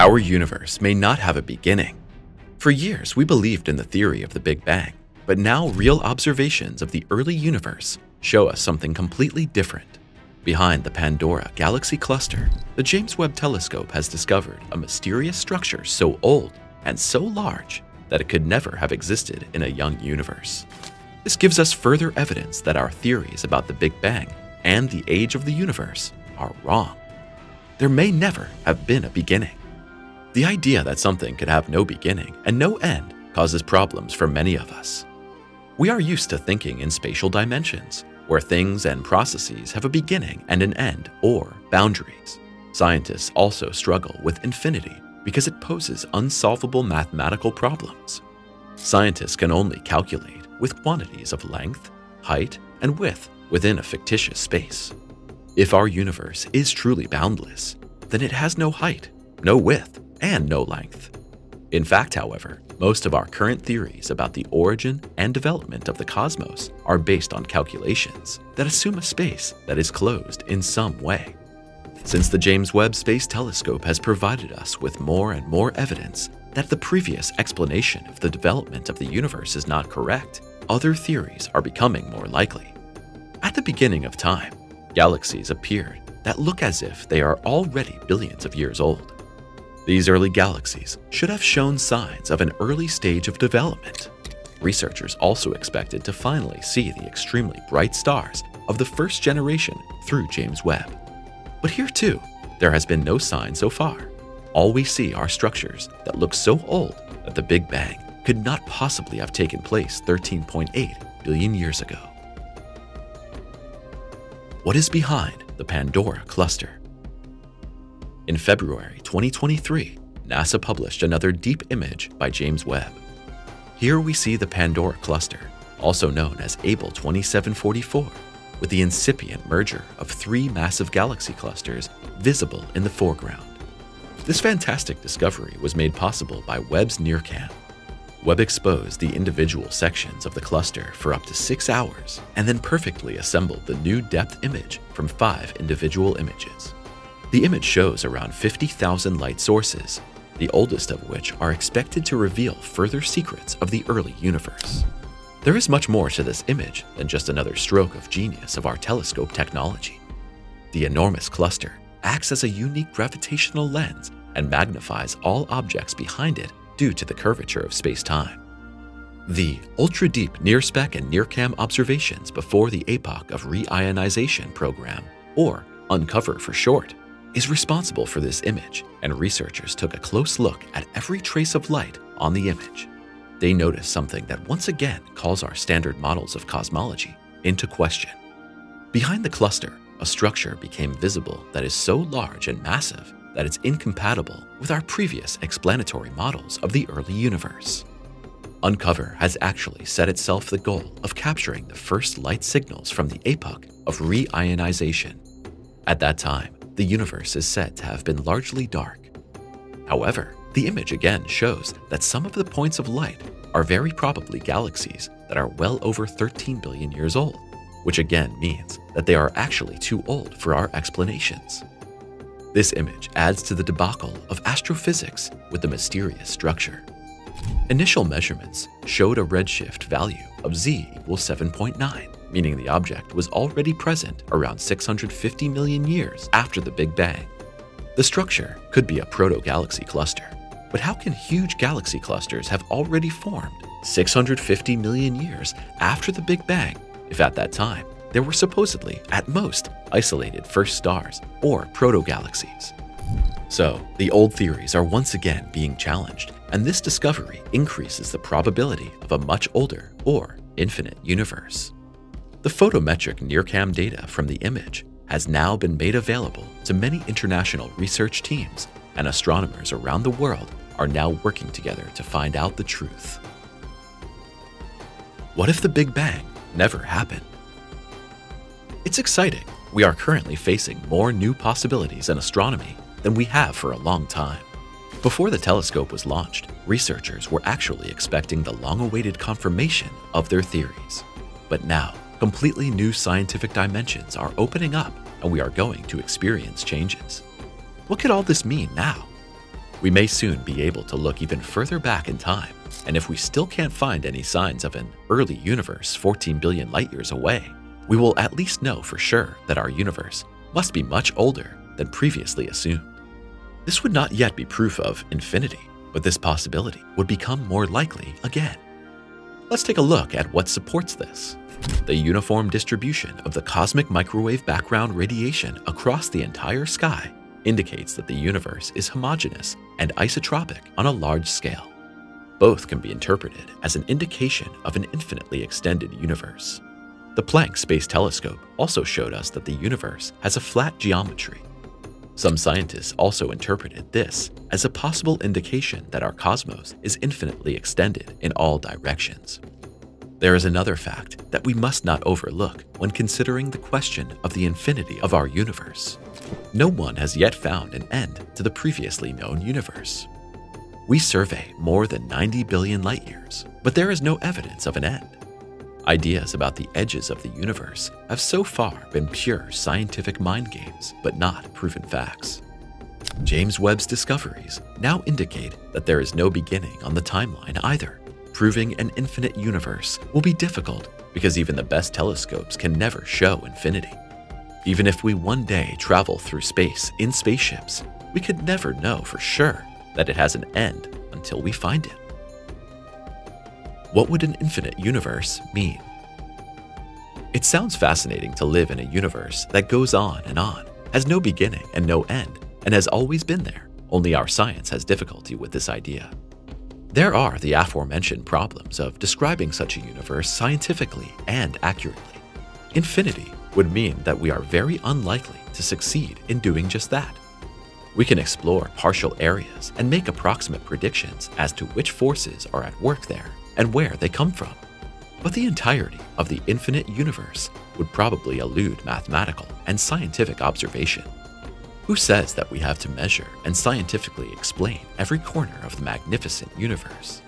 Our universe may not have a beginning. For years, we believed in the theory of the Big Bang, but now real observations of the early universe show us something completely different. Behind the Pandora Galaxy Cluster, the James Webb Telescope has discovered a mysterious structure so old and so large that it could never have existed in a young universe. This gives us further evidence that our theories about the Big Bang and the age of the universe are wrong. There may never have been a beginning. The idea that something could have no beginning and no end causes problems for many of us. We are used to thinking in spatial dimensions, where things and processes have a beginning and an end or boundaries. Scientists also struggle with infinity because it poses unsolvable mathematical problems. Scientists can only calculate with quantities of length, height, and width within a fictitious space. If our universe is truly boundless, then it has no height, no width, and no length. In fact, however, most of our current theories about the origin and development of the cosmos are based on calculations that assume a space that is closed in some way. Since the James Webb Space Telescope has provided us with more and more evidence that the previous explanation of the development of the universe is not correct, other theories are becoming more likely. At the beginning of time, galaxies appeared that look as if they are already billions of years old. These early galaxies should have shown signs of an early stage of development. Researchers also expected to finally see the extremely bright stars of the first generation through James Webb. But here too, there has been no sign so far. All we see are structures that look so old that the Big Bang could not possibly have taken place 13.8 billion years ago. What is behind the Pandora Cluster? In February 2023, NASA published another deep image by James Webb. Here we see the Pandora Cluster, also known as Abell 2744, with the incipient merger of three massive galaxy clusters visible in the foreground. This fantastic discovery was made possible by Webb's NIRCam. Webb exposed the individual sections of the cluster for up to 6 hours and then perfectly assembled the new depth image from 5 individual images. The image shows around 50,000 light sources, the oldest of which are expected to reveal further secrets of the early universe. There is much more to this image than just another stroke of genius of our telescope technology. The enormous cluster acts as a unique gravitational lens and magnifies all objects behind it due to the curvature of space-time. The ultra-deep near-spec and near-cam observations before the epoch of reionization program, or Uncover for short, is responsible for this image, and researchers took a close look at every trace of light on the image. They noticed something that once again calls our standard models of cosmology into question. Behind the cluster, a structure became visible that is so large and massive that it's incompatible with our previous explanatory models of the early universe. Uncover has actually set itself the goal of capturing the first light signals from the epoch of reionization. At that time, the universe is said to have been largely dark. However, the image again shows that some of the points of light are very probably galaxies that are well over 13 billion years old, which again means that they are actually too old for our explanations. This image adds to the debacle of astrophysics with the mysterious structure. Initial measurements showed a redshift value of z = 7.9, meaning the object was already present around 650 million years after the Big Bang. The structure could be a proto-galaxy cluster, but how can huge galaxy clusters have already formed 650 million years after the Big Bang if at that time there were supposedly, at most, isolated first stars or proto-galaxies? So, the old theories are once again being challenged, and this discovery increases the probability of a much older or infinite universe. The photometric NIRCam data from the image has now been made available to many international research teams, and astronomers around the world are now working together to find out the truth. What if the Big Bang never happened? It's exciting. We are currently facing more new possibilities in astronomy than we have for a long time. Before the telescope was launched, researchers were actually expecting the long-awaited confirmation of their theories. But now, completely new scientific dimensions are opening up, and we are going to experience changes. What could all this mean now? We may soon be able to look even further back in time, and if we still can't find any signs of an early universe 14 billion light-years away, we will at least know for sure that our universe must be much older than previously assumed. This would not yet be proof of infinity, but this possibility would become more likely again. Let's take a look at what supports this. The uniform distribution of the cosmic microwave background radiation across the entire sky indicates that the universe is homogeneous and isotropic on a large scale. Both can be interpreted as an indication of an infinitely extended universe. The Planck Space Telescope also showed us that the universe has a flat geometry. Some scientists also interpreted this as a possible indication that our cosmos is infinitely extended in all directions. There is another fact that we must not overlook when considering the question of the infinity of our universe. No one has yet found an end to the previously known universe. We survey more than 90 billion light-years, but there is no evidence of an end. Ideas about the edges of the universe have so far been pure scientific mind games, but not proven facts. James Webb's discoveries now indicate that there is no beginning on the timeline either. Proving an infinite universe will be difficult because even the best telescopes can never show infinity. Even if we one day travel through space in spaceships, we could never know for sure that it has an end until we find it. What would an infinite universe mean? It sounds fascinating to live in a universe that goes on, has no beginning and no end, and has always been there, only our science has difficulty with this idea. There are the aforementioned problems of describing such a universe scientifically and accurately. Infinity would mean that we are very unlikely to succeed in doing just that. We can explore partial areas and make approximate predictions as to which forces are at work there and where they come from. But the entirety of the infinite universe would probably elude mathematical and scientific observation. Who says that we have to measure and scientifically explain every corner of the magnificent universe?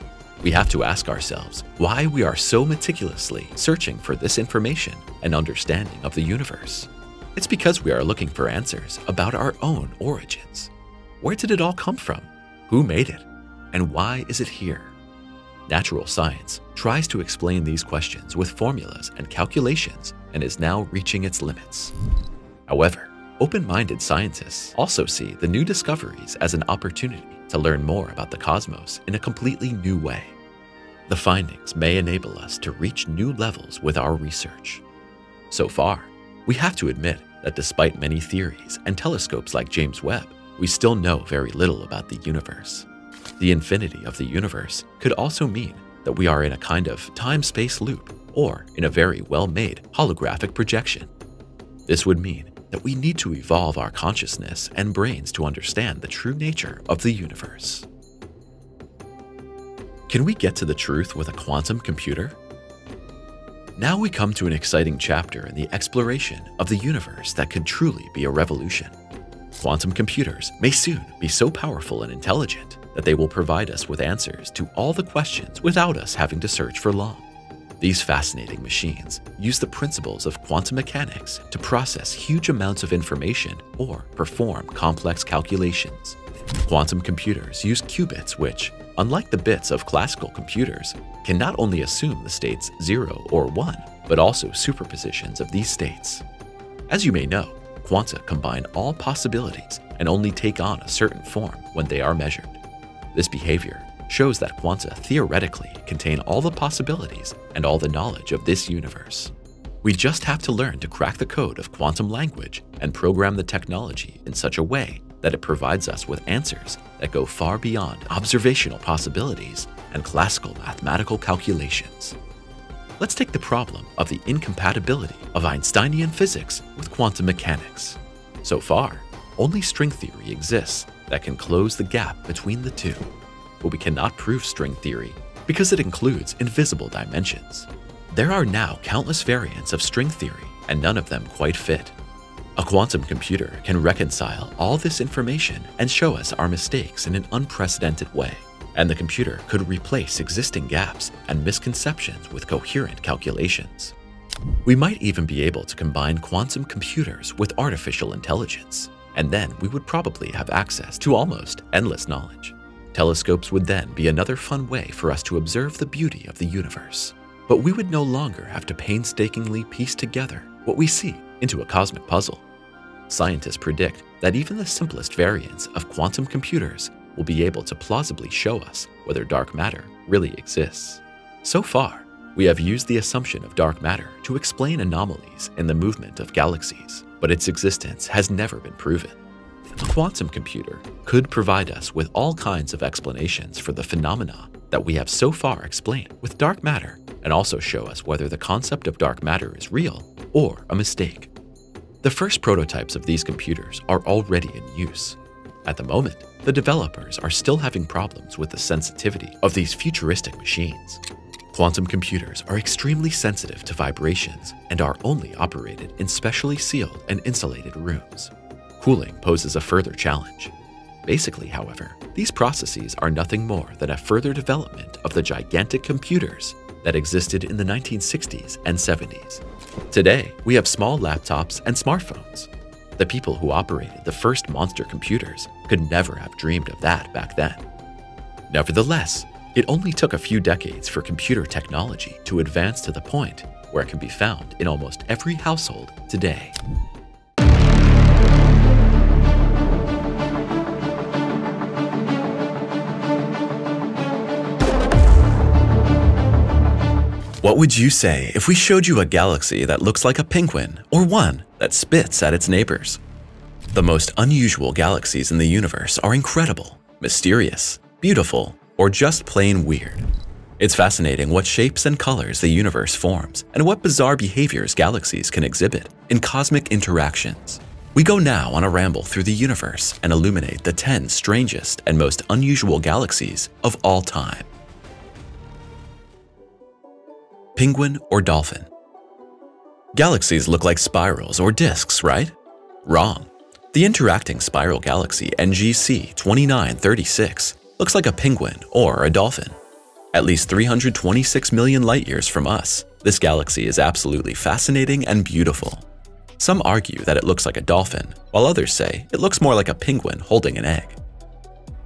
We have to ask ourselves why we are so meticulously searching for this information and understanding of the universe. It's because we are looking for answers about our own origins. Where did it all come from? Who made it? And why is it here? Natural science tries to explain these questions with formulas and calculations and is now reaching its limits. However, open-minded scientists also see the new discoveries as an opportunity to learn more about the cosmos in a completely new way. The findings may enable us to reach new levels with our research. So far, we have to admit that despite many theories and telescopes like James Webb, we still know very little about the universe. The infinity of the universe could also mean that we are in a kind of time-space loop or in a very well-made holographic projection. This would mean that we need to evolve our consciousness and brains to understand the true nature of the universe. Can we get to the truth with a quantum computer? Now we come to an exciting chapter in the exploration of the universe that could truly be a revolution. Quantum computers may soon be so powerful and intelligent that they will provide us with answers to all the questions without us having to search for long. These fascinating machines use the principles of quantum mechanics to process huge amounts of information or perform complex calculations. Quantum computers use qubits which, unlike the bits of classical computers, can not only assume the states 0 or 1, but also superpositions of these states. As you may know, quanta combine all possibilities and only take on a certain form when they are measured. This behavior shows that quanta theoretically contain all the possibilities and all the knowledge of this universe. We just have to learn to crack the code of quantum language and program the technology in such a way that it provides us with answers that go far beyond observational possibilities and classical mathematical calculations. Let's take the problem of the incompatibility of Einsteinian physics with quantum mechanics. So far, only string theory exists that can close the gap between the two. But we cannot prove string theory because it includes invisible dimensions. There are now countless variants of string theory, and none of them quite fit. A quantum computer can reconcile all this information and show us our mistakes in an unprecedented way, and the computer could replace existing gaps and misconceptions with coherent calculations. We might even be able to combine quantum computers with artificial intelligence. and then we would probably have access to almost endless knowledge. Telescopes would then be another fun way for us to observe the beauty of the universe. But we would no longer have to painstakingly piece together what we see into a cosmic puzzle. Scientists predict that even the simplest variants of quantum computers will be able to plausibly show us whether dark matter really exists. So far, we have used the assumption of dark matter to explain anomalies in the movement of galaxies, but its existence has never been proven. The quantum computer could provide us with all kinds of explanations for the phenomena that we have so far explained with dark matter, and also show us whether the concept of dark matter is real or a mistake. The first prototypes of these computers are already in use. At the moment, the developers are still having problems with the sensitivity of these futuristic machines. Quantum computers are extremely sensitive to vibrations and are only operated in specially sealed and insulated rooms. Cooling poses a further challenge. Basically, however, these processes are nothing more than a further development of the gigantic computers that existed in the 1960s and 70s. Today, we have small laptops and smartphones. The people who operated the first monster computers could never have dreamed of that back then. Nevertheless, it only took a few decades for computer technology to advance to the point where it can be found in almost every household today. What would you say if we showed you a galaxy that looks like a penguin or one that spits at its neighbors? The most unusual galaxies in the universe are incredible, mysterious, beautiful, or just plain weird. It's fascinating what shapes and colors the universe forms and what bizarre behaviors galaxies can exhibit in cosmic interactions. We go now on a ramble through the universe and illuminate the 10 strangest and most unusual galaxies of all time. Penguin or dolphin? Galaxies look like spirals or disks, right? Wrong. The interacting spiral galaxy NGC 2936 looks like a penguin or a dolphin. At least 326 million light-years from us, this galaxy is absolutely fascinating and beautiful. Some argue that it looks like a dolphin, while others say it looks more like a penguin holding an egg.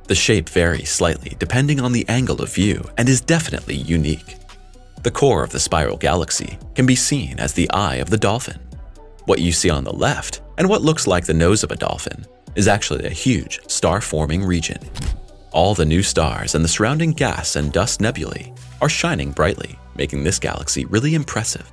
The shape varies slightly depending on the angle of view and is definitely unique. The core of the spiral galaxy can be seen as the eye of the dolphin. What you see on the left, and what looks like the nose of a dolphin, is actually a huge star-forming region. All the new stars and the surrounding gas and dust nebulae are shining brightly, making this galaxy really impressive.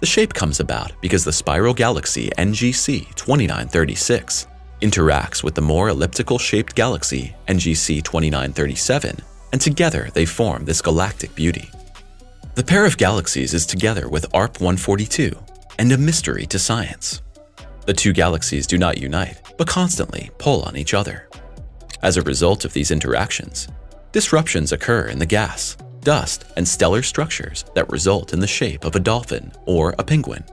The shape comes about because the spiral galaxy NGC 2936 interacts with the more elliptical-shaped galaxy NGC 2937, and together they form this galactic beauty. The pair of galaxies is together with ARP 142 and a mystery to science. The two galaxies do not unite, but constantly pull on each other. As a result of these interactions, disruptions occur in the gas, dust, and stellar structures that result in the shape of a dolphin or a penguin.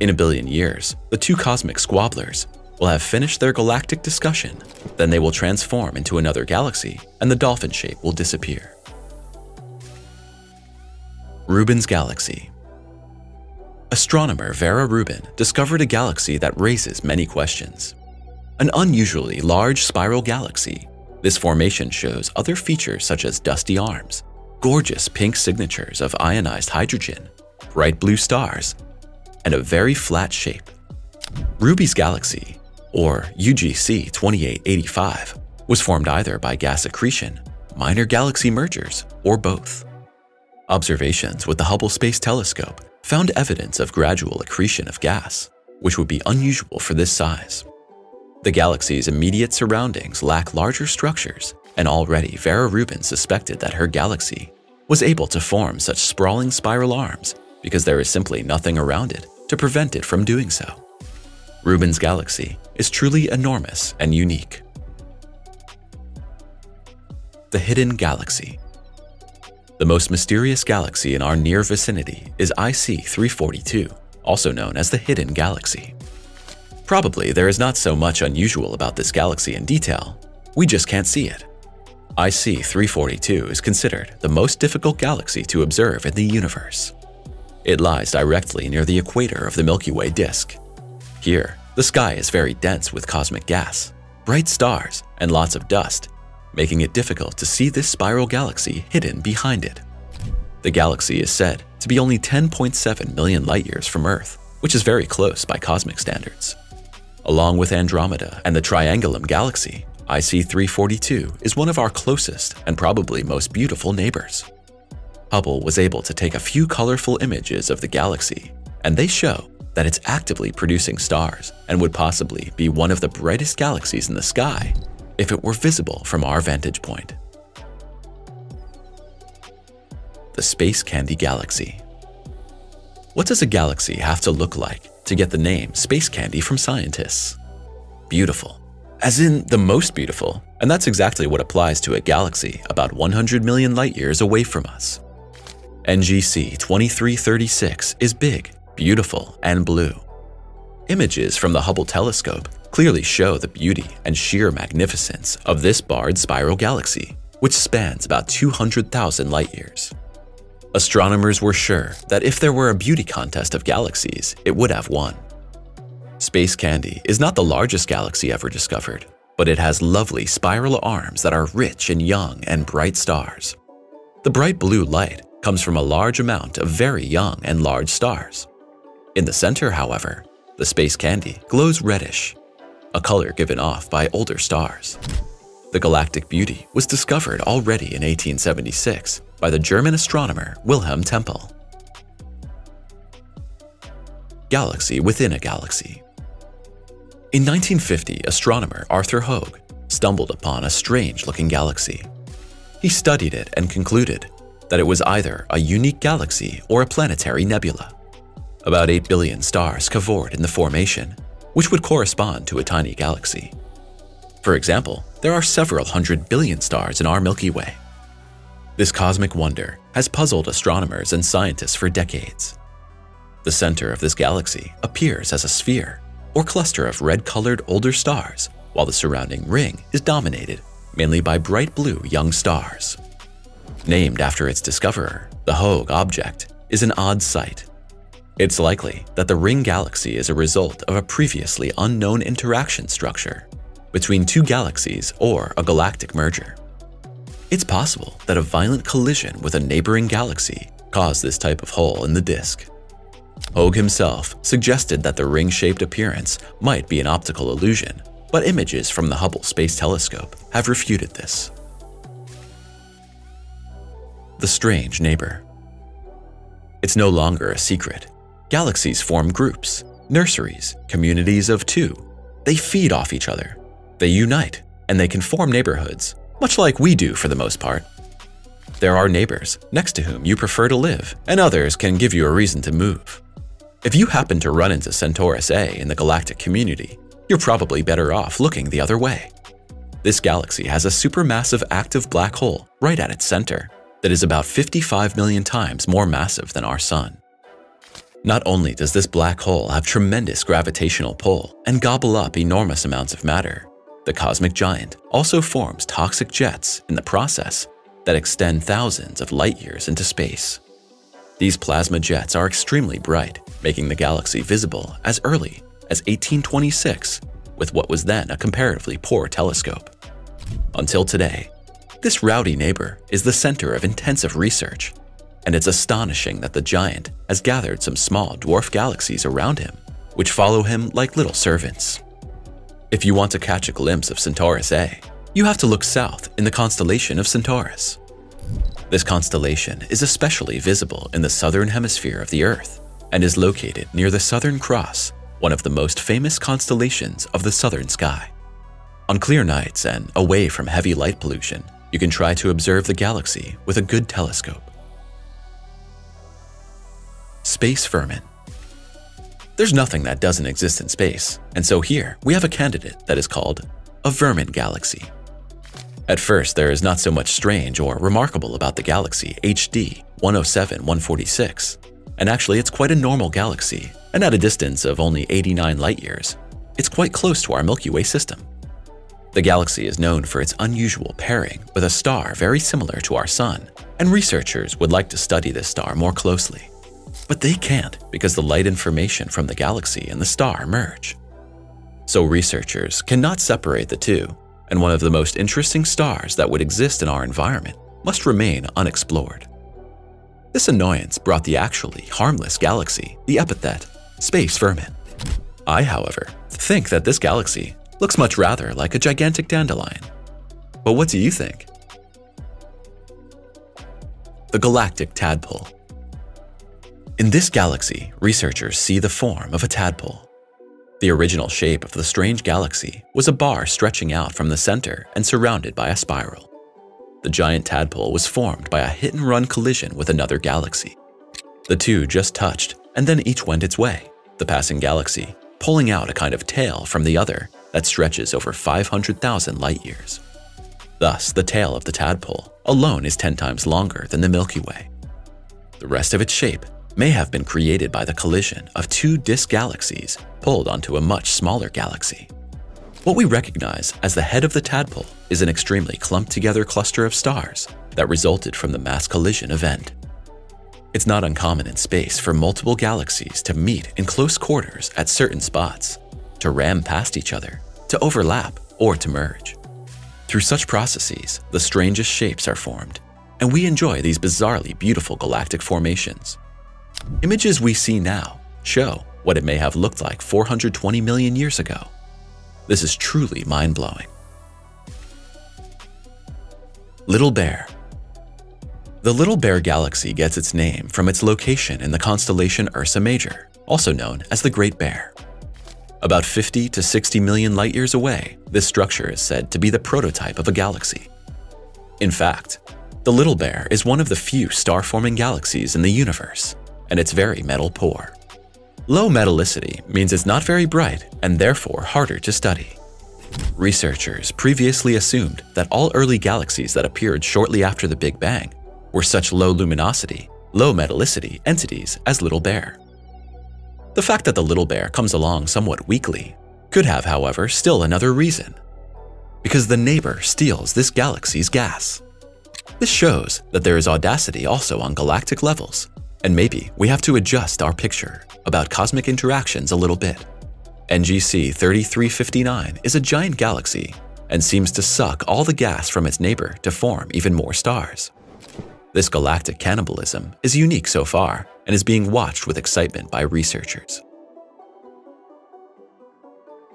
In a billion years, the two cosmic squabblers will have finished their galactic discussion, then they will transform into another galaxy and the dolphin shape will disappear. Rubin's galaxy. Astronomer Vera Rubin discovered a galaxy that raises many questions. An unusually large spiral galaxy, this formation shows other features such as dusty arms, gorgeous pink signatures of ionized hydrogen, bright blue stars, and a very flat shape. Ruby's galaxy, or UGC 2885, was formed either by gas accretion, minor galaxy mergers, or both. Observations with the Hubble Space Telescope found evidence of gradual accretion of gas, which would be unusual for this size. The galaxy's immediate surroundings lack larger structures, and already Vera Rubin suspected that her galaxy was able to form such sprawling spiral arms because there is simply nothing around it to prevent it from doing so. Rubin's galaxy is truly enormous and unique. The Hidden Galaxy. The most mysterious galaxy in our near vicinity is IC 342, also known as the Hidden Galaxy. Probably there is not so much unusual about this galaxy in detail, we just can't see it. IC 342 is considered the most difficult galaxy to observe in the universe. It lies directly near the equator of the Milky Way disk. Here, the The sky is very dense with cosmic gas, bright stars, and lots of dust, making it difficult to see this spiral galaxy hidden behind it. The galaxy is said to be only 10.7 million light-years from Earth, which is very close by cosmic standards. Along with Andromeda and the Triangulum galaxy, IC 342 is one of our closest and probably most beautiful neighbors. Hubble was able to take a few colorful images of the galaxy, and they show that it's actively producing stars and would possibly be one of the brightest galaxies in the sky if it were visible from our vantage point. The Space Candy Galaxy. What does a galaxy have to look like to get the name space candy from scientists? Beautiful, as in the most beautiful, and that's exactly what applies to a galaxy about 100 million light-years away from us. NGC 2336 is big, beautiful, and blue. Images from the Hubble telescope clearly show the beauty and sheer magnificence of this barred spiral galaxy, which spans about 200,000 light-years. Astronomers were sure that if there were a beauty contest of galaxies, it would have won. Space Candy is not the largest galaxy ever discovered, but it has lovely spiral arms that are rich in young and bright stars. The bright blue light comes from a large amount of very young and large stars. In the center, however, the Space Candy glows reddish, a color given off by older stars. The galactic beauty was discovered already in 1876 by the German astronomer Wilhelm Tempel. Galaxy within a galaxy. In 1950, astronomer Arthur Hoag stumbled upon a strange-looking galaxy. He studied it and concluded that it was either a unique galaxy or a planetary nebula. About 8 billion stars cavort in the formation, which would correspond to a tiny galaxy. For example, there are several hundred billion stars in our Milky Way. This cosmic wonder has puzzled astronomers and scientists for decades. The center of this galaxy appears as a sphere or cluster of red-colored older stars, while the surrounding ring is dominated mainly by bright blue young stars. Named after its discoverer, the Hoag object is an odd sight. It's likely that the ring galaxy is a result of a previously unknown interaction structure between two galaxies or a galactic merger. It's possible that a violent collision with a neighboring galaxy caused this type of hole in the disk. Hoag himself suggested that the ring-shaped appearance might be an optical illusion, but images from the Hubble Space Telescope have refuted this. The strange neighbor. It's no longer a secret. Galaxies form groups, nurseries, communities of two. They feed off each other, they unite, and they can form neighborhoods, much like we do for the most part. There are neighbors next to whom you prefer to live, and others can give you a reason to move. If you happen to run into Centaurus A in the galactic community, you're probably better off looking the other way. This galaxy has a supermassive active black hole right at its center that is about 55 million times more massive than our Sun. Not only does this black hole have tremendous gravitational pull and gobble up enormous amounts of matter, the cosmic giant also forms toxic jets in the process that extend thousands of light-years into space. These plasma jets are extremely bright, making the galaxy visible as early as 1826 with what was then a comparatively poor telescope. Until today, this rowdy neighbor is the center of intensive research, and it's astonishing that the giant has gathered some small dwarf galaxies around him, which follow him like little servants. If you want to catch a glimpse of Centaurus A, you have to look south in the constellation of Centaurus. This constellation is especially visible in the southern hemisphere of the Earth and is located near the Southern Cross, one of the most famous constellations of the southern sky. On clear nights and away from heavy light pollution, you can try to observe the galaxy with a good telescope. Space vermin. There's nothing that doesn't exist in space, and so here we have a candidate that is called a vermin galaxy. At first, there is not so much strange or remarkable about the galaxy HD 107146, and actually it's quite a normal galaxy, and at a distance of only 89 light-years, it's quite close to our Milky Way system. The galaxy is known for its unusual pairing with a star very similar to our Sun, and researchers would like to study this star more closely. But they can't because the light information from the galaxy and the star merge. so researchers cannot separate the two, and one of the most interesting stars that would exist in our environment must remain unexplored. This annoyance brought the actually harmless galaxy the epithet space vermin. I, however, think that this galaxy looks much rather like a gigantic dandelion. But what do you think? The galactic tadpole. In this galaxy, researchers see the form of a tadpole. The original shape of the strange galaxy was a bar stretching out from the center and surrounded by a spiral. The giant tadpole was formed by a hit-and-run collision with another galaxy. The two just touched, and then each went its way, the passing galaxy pulling out a kind of tail from the other that stretches over 500,000 light-years. Thus, the tail of the tadpole alone is 10 times longer than the Milky Way. The rest of its shape may have been created by the collision of two disk galaxies pulled onto a much smaller galaxy. What we recognize as the head of the tadpole is an extremely clumped-together cluster of stars that resulted from the mass collision event. It's not uncommon in space for multiple galaxies to meet in close quarters at certain spots, to ram past each other, to overlap, or to merge. Through such processes, the strangest shapes are formed, and we enjoy these bizarrely beautiful galactic formations. Images we see now show what it may have looked like 420 million years ago. This is truly mind-blowing. Little Bear. The Little Bear Galaxy gets its name from its location in the constellation Ursa Major, also known as the Great Bear. About 50 to 60 million light-years away, this structure is said to be the prototype of a galaxy. In fact, the Little Bear is one of the few star-forming galaxies in the universe, and it's very metal poor. Low metallicity means it's not very bright and therefore harder to study. Researchers previously assumed that all early galaxies that appeared shortly after the Big Bang were such low luminosity, low metallicity entities as Little Bear. The fact that the Little Bear comes along somewhat weakly could have, however, still another reason, because the neighbor steals this galaxy's gas. This shows that there is audacity also on galactic levels, and maybe we have to adjust our picture about cosmic interactions a little bit. NGC 3359 is a giant galaxy and seems to suck all the gas from its neighbor to form even more stars. This galactic cannibalism is unique so far and is being watched with excitement by researchers.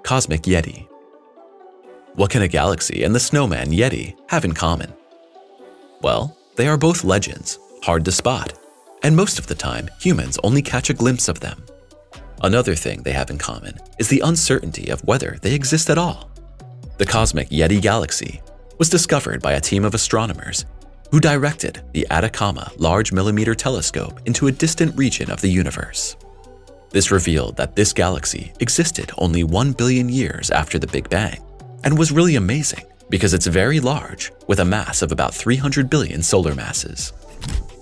Cosmic Yeti. What can a galaxy and the snowman Yeti have in common? Well, they are both legends, hard to spot, and most of the time, humans only catch a glimpse of them. Another thing they have in common is the uncertainty of whether they exist at all. The Cosmic Yeti Galaxy was discovered by a team of astronomers who directed the Atacama Large Millimeter Telescope into a distant region of the universe. This revealed that this galaxy existed only 1 billion years after the Big Bang and was really amazing because it's very large with a mass of about 300 billion solar masses.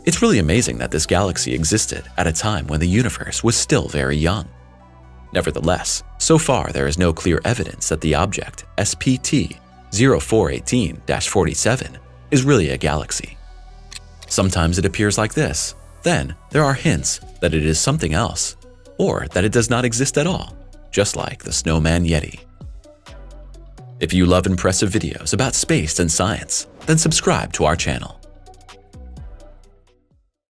It's really amazing that this galaxy existed at a time when the universe was still very young. Nevertheless, so far there is no clear evidence that the object SPT-0418-47 is really a galaxy. Sometimes it appears like this, then there are hints that it is something else, or that it does not exist at all, just like the snowman Yeti. If you love impressive videos about space and science, then subscribe to our channel.